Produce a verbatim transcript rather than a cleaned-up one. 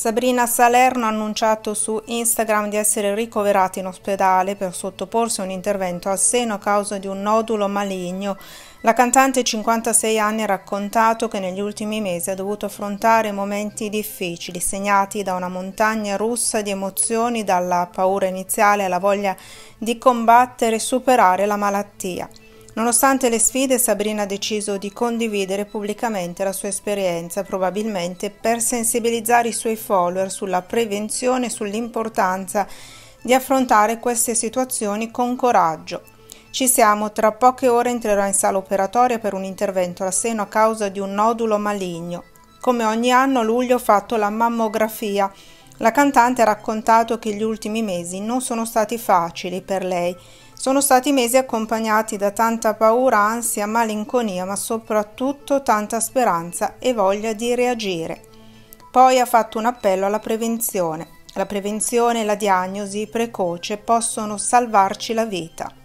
Sabrina Salerno ha annunciato su Instagram di essere ricoverata in ospedale per sottoporsi a un intervento al seno a causa di un nodulo maligno. La cantante, cinquantasei anni, ha raccontato che negli ultimi mesi ha dovuto affrontare momenti difficili, segnati da una montagna russa di emozioni, dalla paura iniziale alla voglia di combattere e superare la malattia. Nonostante le sfide, Sabrina ha deciso di condividere pubblicamente la sua esperienza, probabilmente per sensibilizzare i suoi follower sulla prevenzione e sull'importanza di affrontare queste situazioni con coraggio. Ci siamo, tra poche ore entrerò in sala operatoria per un intervento al seno a causa di un nodulo maligno. Come ogni anno a luglio ho fatto la mammografia. La cantante ha raccontato che gli ultimi mesi non sono stati facili per lei. Sono stati mesi accompagnati da tanta paura, ansia, malinconia, ma soprattutto tanta speranza e voglia di reagire. Poi ha fatto un appello alla prevenzione. La prevenzione e la diagnosi precoce possono salvarci la vita.